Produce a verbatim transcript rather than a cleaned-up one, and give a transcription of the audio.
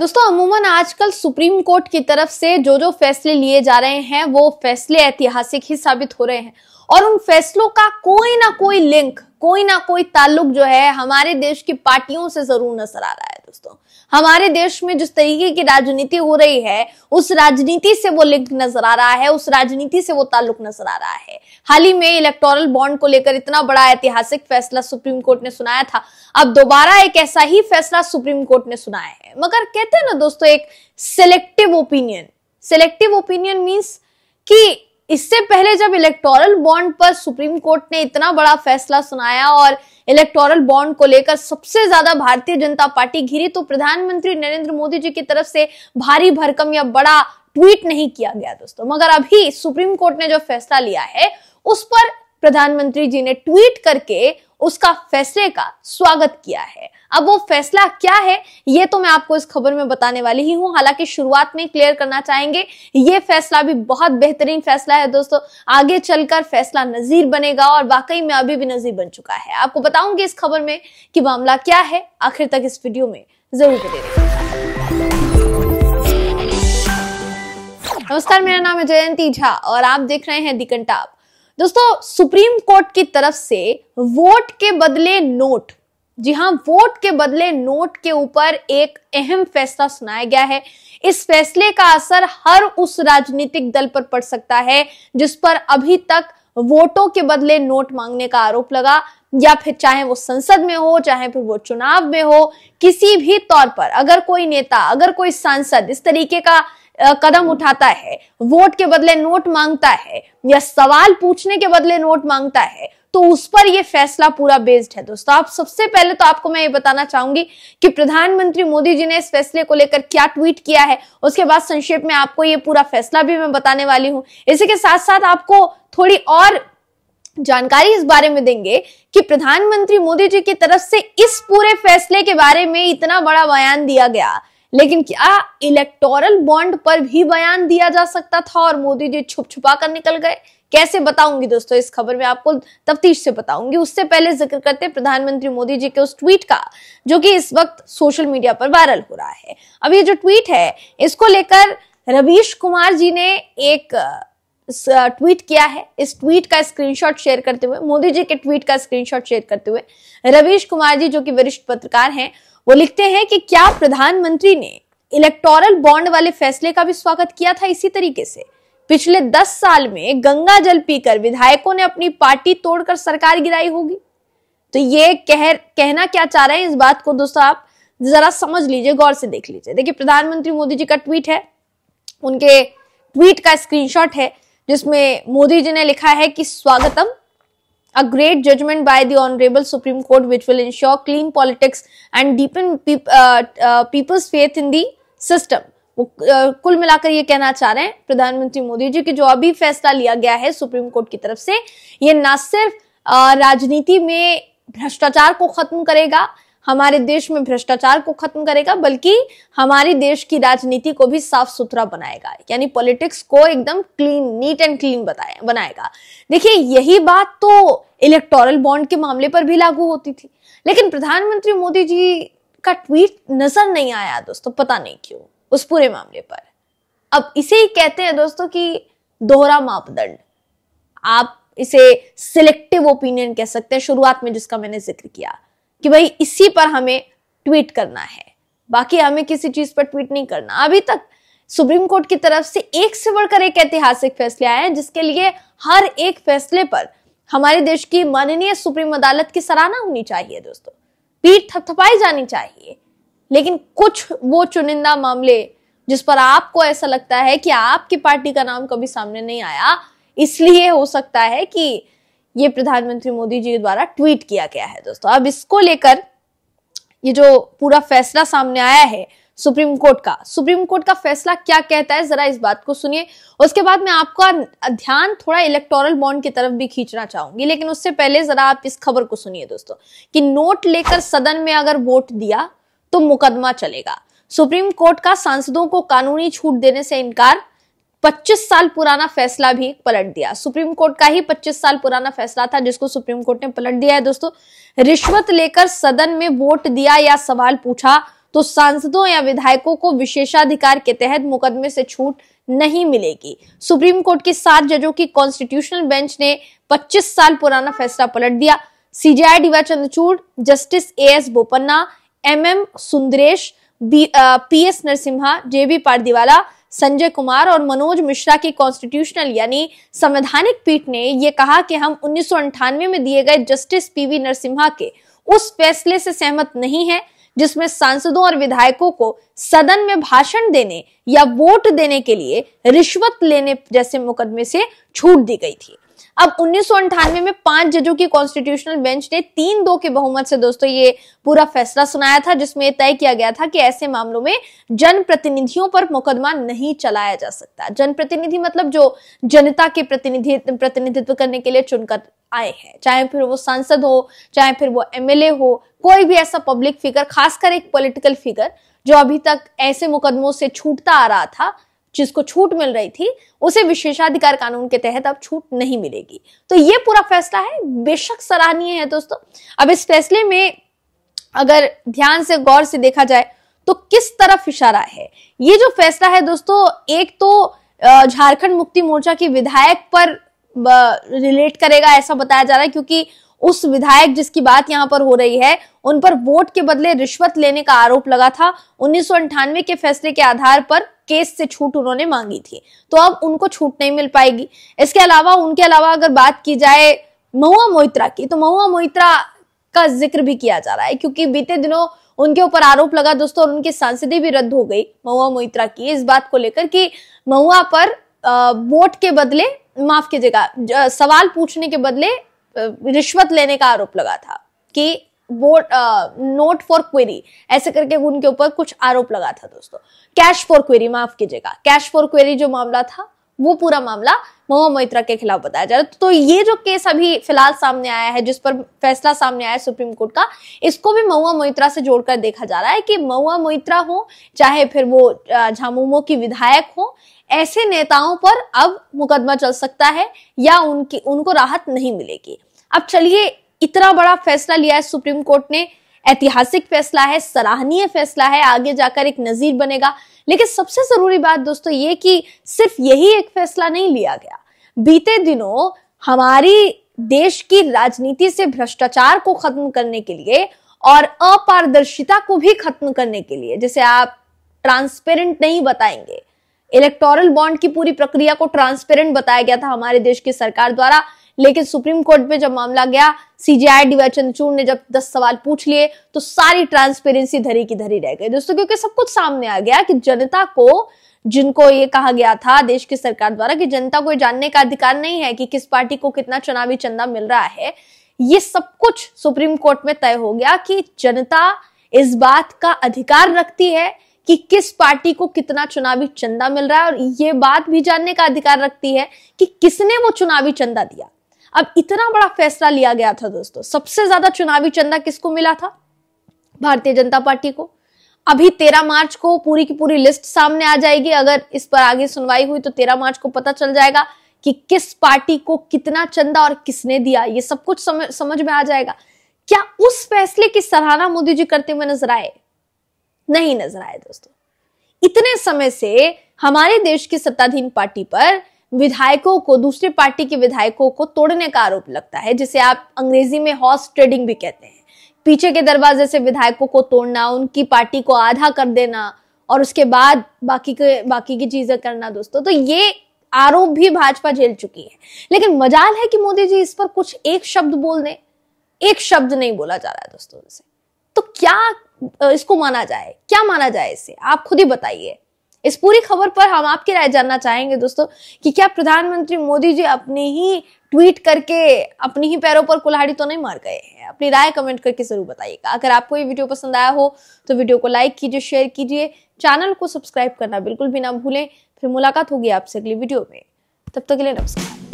दोस्तों अमूमन आजकल सुप्रीम कोर्ट की तरफ से जो जो फैसले लिए जा रहे हैं वो फैसले ऐतिहासिक ही साबित हो रहे हैं और उन फैसलों का कोई ना कोई लिंक, कोई ना कोई ताल्लुक जो है हमारे देश की पार्टियों से जरूर नजर आ रहा है। दोस्तों हमारे देश में जिस तरीके की राजनीति हो रही है उस राजनीति से वो लिंक नजर आ रहा है, उस राजनीति से वो ताल्लुक नजर आ रहा है। हाल ही में इलेक्टोरल बॉन्ड को लेकर इतना बड़ा ऐतिहासिक फैसला सुप्रीम कोर्ट ने सुनाया था, अब दोबारा एक ऐसा ही फैसला सुप्रीम कोर्ट ने सुनाया है। मगर कहते हैं ना दोस्तों एक selective opinion, selective opinion means कि इससे पहले जब इलेक्टोरल बॉन्ड पर सुप्रीम कोर्ट ने इतना बड़ा फैसला सुनाया और इलेक्टोरल बॉन्ड को लेकर सबसे ज्यादा भारतीय जनता पार्टी घिरी तो प्रधानमंत्री नरेंद्र मोदी जी की तरफ से भारी भरकम या बड़ा ट्वीट नहीं किया गया दोस्तों। मगर अभी सुप्रीम कोर्ट ने जो फैसला लिया है उस पर प्रधानमंत्री जी ने ट्वीट करके उसका फैसले का स्वागत किया है। अब वो फैसला क्या है ये तो मैं आपको इस खबर में बताने वाली ही हूँ। हालांकि शुरुआत में क्लियर करना चाहेंगे ये फैसला भी बहुत बेहतरीन फैसला है दोस्तों, आगे चलकर फैसला नजीर बनेगा और वाकई में अभी भी नजीर बन चुका है। आपको बताऊंगी इस खबर में कि मामला क्या है, आखिर तक इस वीडियो में जरूर बने रहिएगा। नमस्कार, मेरा नाम है जयंती झा और आप देख रहे हैं द कनटाप। दोस्तों सुप्रीम कोर्ट की तरफ से वोट के बदले नोट, जी हां वोट के बदले नोट के ऊपर एक अहम फैसला सुनाया गया है। इस फैसले का असर हर उस राजनीतिक दल पर पड़ सकता है जिस पर अभी तक वोटों के बदले नोट मांगने का आरोप लगा, या फिर चाहे वो संसद में हो चाहे फिर वो चुनाव में हो, किसी भी तौर पर अगर कोई नेता अगर कोई सांसद इस तरीके का कदम उठाता है, वोट के बदले नोट मांगता है या सवाल पूछने के बदले नोट मांगता है, तो उस पर यह फैसला पूरा बेस्ड है। दोस्तों आप सबसे पहले तो आपको मैं ये बताना चाहूंगी कि प्रधानमंत्री मोदी जी ने इस फैसले को लेकर क्या ट्वीट किया है, उसके बाद संक्षेप में आपको ये पूरा फैसला भी मैं बताने वाली हूँ। इसी के साथ साथ आपको थोड़ी और जानकारी इस बारे में देंगे कि प्रधानमंत्री मोदी जी की तरफ से इस पूरे फैसले के बारे में इतना बड़ा बयान दिया गया, लेकिन क्या इलेक्टोरल बॉन्ड पर भी बयान दिया जा सकता था और मोदी जी छुप छुपा कर निकल गए, कैसे बताऊंगी दोस्तों इस खबर में, आपको तफ्तीश से बताऊंगी। उससे पहले जिक्र करते हैं प्रधानमंत्री मोदी जी के उस ट्वीट का जो कि इस वक्त सोशल मीडिया पर वायरल हो रहा है। अब ये जो ट्वीट है इसको लेकर रवीश कुमार जी ने एक ट्वीट किया है। इस ट्वीट का स्क्रीनशॉट शेयर करते हुए, मोदी जी के ट्वीट का स्क्रीनशॉट शेयर करते हुए रवीश कुमार जी जो कि वरिष्ठ पत्रकार हैं वो लिखते हैं कि क्या प्रधानमंत्री ने इलेक्टोरल बॉन्ड वाले फैसले का भी स्वागत किया था इसी तरीके से? पिछले दस साल में गंगा जल पीकर विधायकों ने अपनी पार्टी तोड़कर सरकार गिराई होगी। तो ये कह कहना क्या चाह रहे हैं इस बात को दोस्तों आप जरा समझ लीजिए, गौर से देख लीजिए। देखिए प्रधानमंत्री मोदी जी का ट्वीट है, उनके ट्वीट का स्क्रीनशॉट है जिसमें मोदी जी ने लिखा है कि स्वागतम A great judgment by the honorable Supreme Court, which will ensure clean politics and deepen peop, uh, uh, people's faith in the system. वो uh, कुल मिलाकर ये कहना चाह रहे हैं प्रधानमंत्री मोदी जी की जो अभी फैसला लिया गया है सुप्रीम कोर्ट की तरफ से, ये न सिर्फ uh, राजनीति में भ्रष्टाचार को खत्म करेगा, हमारे देश में भ्रष्टाचार को खत्म करेगा, बल्कि हमारे देश की राजनीति को भी साफ सुथरा बनाएगा, यानी पॉलिटिक्स को एकदम क्लीन, नीट एंड क्लीन बनाएगा। देखिए यही बात तो इलेक्टोरल बॉन्ड के मामले पर भी लागू होती थी, लेकिन प्रधानमंत्री मोदी जी का ट्वीट नजर नहीं आया दोस्तों, पता नहीं क्यों उस पूरे मामले पर। अब इसे ही कहते हैं दोस्तों कि दोहरा मापदंड, आप इसे सिलेक्टिव ओपिनियन कह सकते हैं, शुरुआत में जिसका मैंने जिक्र किया कि भाई इसी पर हमें ट्वीट करना है, बाकी हमें किसी चीज पर ट्वीट नहीं करना। अभी तक सुप्रीम कोर्ट की तरफ से एक से बढ़कर एक ऐतिहासिक फैसले आए हैं जिसके लिए हर एक फैसले पर हमारे देश की माननीय सुप्रीम अदालत की सराहना होनी चाहिए दोस्तों, पीठ थपथपाई जानी चाहिए। लेकिन कुछ वो चुनिंदा मामले जिस पर आपको ऐसा लगता है कि आपकी पार्टी का नाम कभी सामने नहीं आया, इसलिए हो सकता है कि ये प्रधानमंत्री मोदी जी द्वारा ट्वीट किया गया है दोस्तों। अब इसको लेकर ये जो पूरा फैसला सामने आया है सुप्रीम कोर्ट का, सुप्रीम कोर्ट का फैसला क्या कहता है जरा इस बात को सुनिए, उसके बाद मैं आपका ध्यान थोड़ा इलेक्टोरल बॉन्ड की तरफ भी खींचना चाहूंगी। लेकिन उससे पहले जरा आप इस खबर को सुनिए दोस्तों कि नोट लेकर सदन में अगर वोट दिया तो मुकदमा चलेगा। सुप्रीम कोर्ट का सांसदों को कानूनी छूट देने से इनकार, पच्चीस साल पुराना फैसला भी पलट दिया। सुप्रीम कोर्ट का ही पच्चीस साल पुराना फैसला था जिसको सुप्रीम कोर्ट ने पलट दिया है दोस्तों। रिश्वत लेकर सदन में वोट दिया या सवाल पूछा तो सांसदों या विधायकों को विशेषाधिकार के तहत मुकदमे से छूट नहीं मिलेगी। सुप्रीम कोर्ट के सात जजों की कॉन्स्टिट्यूशनल बेंच ने पच्चीस साल पुराना फैसला पलट दिया। CJI D Y Chandrachud, justice A S Bopanna, M M Sundresh, P S Narasimha, जेवी पारदीवाला, संजय कुमार और मनोज मिश्रा की कॉन्स्टिट्यूशनल यानी संवैधानिक पीठ ने यह कहा कि हम उन्नीस सौ अंठानवे में दिए गए जस्टिस पीवी नरसिम्हा के उस फैसले से सहमत नहीं है जिसमें सांसदों और विधायकों को सदन में भाषण देने या वोट देने के लिए रिश्वत लेने जैसे मुकदमे से छूट दी गई थी। अब उन्नीस सौ अंठानवे में पांच जजों की कॉन्स्टिट्यूशनल बेंच ने तीन दो के बहुमत से दोस्तों ये पूरा फैसला सुनाया था, जिसमें तय किया गया था कि ऐसे मामलों में जनप्रतिनिधियों पर मुकदमा नहीं चलाया जा सकता। जनप्रतिनिधि मतलब जो जनता के प्रतिनिधि प्रतिनिधित्व करने के लिए चुनकर आए हैं, चाहे फिर वो सांसद हो, चाहे फिर वो एमएलए हो, कोई भी ऐसा पब्लिक फिगर, खासकर एक पॉलिटिकल फिगर जो अभी तक ऐसे मुकदमों से छूटता आ रहा था, जिसको छूट मिल रही थी, उसे विशेषाधिकार कानून के तहत अब छूट नहीं मिलेगी। तो ये पूरा फैसला है, बेशक सराहनीय है दोस्तों। अब इस फैसले में अगर ध्यान से गौर से देखा जाए तो किस तरफ इशारा है। ये जो फैसला है दोस्तों, एक तो झारखंड मुक्ति मोर्चा की विधायक पर रिलेट करेगा ऐसा बताया जा रहा है, क्योंकि उस विधायक जिसकी बात यहाँ पर हो रही है उन पर वोट के बदले रिश्वत लेने का आरोप लगा था। उन्नीस सौ अंठानवे के फैसले के आधार पर केस से छूट उन्होंने मांगी थी, तो अब उनको छूट नहीं मिल पाएगी। इसके अलावा उनके अलावा अगर बात की जाए महुआ मोइत्रा की, तो महुआ मोइत्रा का जिक्र भी किया जा रहा है, क्योंकि बीते दिनों उनके ऊपर आरोप लगा दोस्तों और उनकी सांसदी भी रद्द हो गई महुआ मोइत्रा की, इस बात को लेकर कि महुआ पर वोट के बदले, माफ कीजिएगा, सवाल पूछने के बदले रिश्वत लेने का आरोप लगा था कि वोट नोट फॉर क्वेरी ऐसे करके उनके ऊपर कुछ आरोप लगा था दोस्तों। कैश फॉर क्वेरी, माफ कीजिएगा, कैश फॉर क्वेरी जो मामला था वो पूरा मामला महुआ मोइत्रा के खिलाफ बताया जा रहा है। तो ये जो केस अभी फिलहाल सामने आया है, जिस पर फैसला सामने आया है सुप्रीम कोर्ट का, इसको भी महुआ मोइत्रा से जोड़कर देखा जा रहा है कि महुआ मोइत्रा हो चाहे फिर वो झामुमो की विधायक हो, ऐसे नेताओं पर अब मुकदमा चल सकता है या उनकी उनको राहत नहीं मिलेगी। अब चलिए, इतना बड़ा फैसला लिया है सुप्रीम कोर्ट ने, ऐतिहासिक फैसला है, सराहनीय फैसला है, आगे जाकर एक नजीर बनेगा। लेकिन सबसे जरूरी बात दोस्तों ये कि सिर्फ यही एक फैसला नहीं लिया गया। बीते दिनों हमारी देश की राजनीति से भ्रष्टाचार को खत्म करने के लिए और अपारदर्शिता को भी खत्म करने के लिए, जैसे आप ट्रांसपेरेंट नहीं बताएंगे, इलेक्टोरल बॉन्ड की पूरी प्रक्रिया को ट्रांसपेरेंट बताया गया था हमारे देश की सरकार द्वारा, लेकिन सुप्रीम कोर्ट में जब मामला गया, सीजेआई डी वाई चंद्रचूड़ ने जब दस सवाल पूछ लिए तो सारी ट्रांसपेरेंसी धरी की धरी रह गई दोस्तों, क्योंकि सब कुछ सामने आ गया कि जनता को, जिनको ये कहा गया था देश की सरकार द्वारा कि जनता को ये जानने का अधिकार नहीं है कि किस पार्टी को कितना चुनावी चंदा मिल रहा है, ये सब कुछ सुप्रीम कोर्ट में तय हो गया कि जनता इस बात का अधिकार रखती है कि किस पार्टी को कितना चुनावी चंदा मिल रहा है और ये बात भी जानने का अधिकार रखती है कि किसने वो चुनावी चंदा दिया। अब इतना बड़ा फैसला लिया गया था दोस्तों। सबसे ज्यादा चुनावी चंदा किसको मिला था? भारतीय जनता पार्टी को। अभी तेरह मार्च को पूरी की पूरी लिस्ट सामने आ जाएगी, अगर इस पर आगे सुनवाई हुई तो तेरह मार्च को पता चल जाएगा कि किस पार्टी को कितना चंदा और किसने दिया, ये सब कुछ समझ, समझ में आ जाएगा। क्या उस फैसले की सराहना मोदी जी करते हुए नजर आए? नहीं नजर आए दोस्तों। इतने समय से हमारे देश की सत्ताधीन पार्टी पर विधायकों को, दूसरे पार्टी के विधायकों को तोड़ने का आरोप लगता है, जिसे आप अंग्रेजी में हॉर्स ट्रेडिंग भी कहते हैं। पीछे के दरवाजे से विधायकों को तोड़ना, उनकी पार्टी को आधा कर देना और उसके बाद बाकी के बाकी की चीजें करना दोस्तों। तो ये आरोप भी भाजपा झेल चुकी है, लेकिन मजाल है कि मोदी जी इस पर कुछ एक शब्द बोल दें। एक शब्द नहीं बोला जा रहा है दोस्तों इनसे। तो क्या इसको माना जाए, क्या माना जाए इसे, आप खुद ही बताइए। इस पूरी खबर पर हम आपकी राय जानना चाहेंगे दोस्तों कि क्या प्रधानमंत्री मोदी जी अपने ही ट्वीट करके अपने ही पैरों पर कुल्हाड़ी तो नहीं मार गए हैं। अपनी राय कमेंट करके जरूर बताइएगा। अगर आपको ये वीडियो पसंद आया हो तो वीडियो को लाइक कीजिए, शेयर कीजिए, चैनल को सब्सक्राइब करना बिल्कुल भी ना भूलें। फिर मुलाकात होगी आपसे अगली वीडियो में, तब तक के लिए नमस्कार।